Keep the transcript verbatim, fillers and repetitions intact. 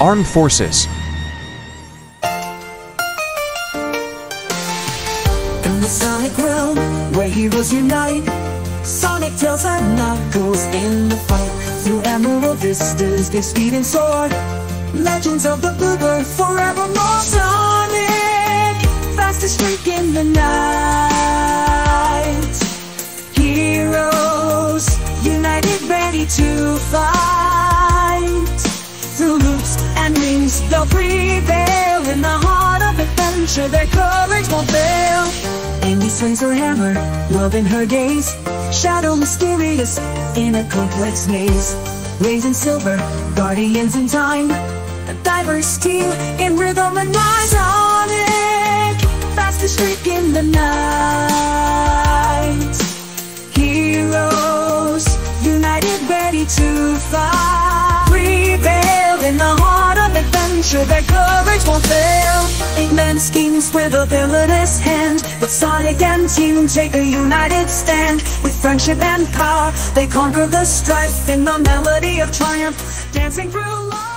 Armed Forces. In the Sonic realm, where heroes unite, Sonic, Tails, and Knuckles in the fight. Through emerald vistas, give speed and soar, legends of the Bluebird forevermore. Sonic, fastest streak in the night. Heroes, united, ready to fight. Through loops and rings, they'll prevail. In the heart of adventure, their courage won't fail. Amy swings her hammer, love in her gaze, shadow mysterious in a complex maze. Raising silver, guardians in time, a diverse team in rhythm and rhyme. Sonic, fastest streak in the night. Heroes, united, ready to fight. Their courage won't fail. Eggman schemes with a villainous hand, but Sonic and team take a united stand. With friendship and power, they conquer the strife in the melody of triumph, dancing through life.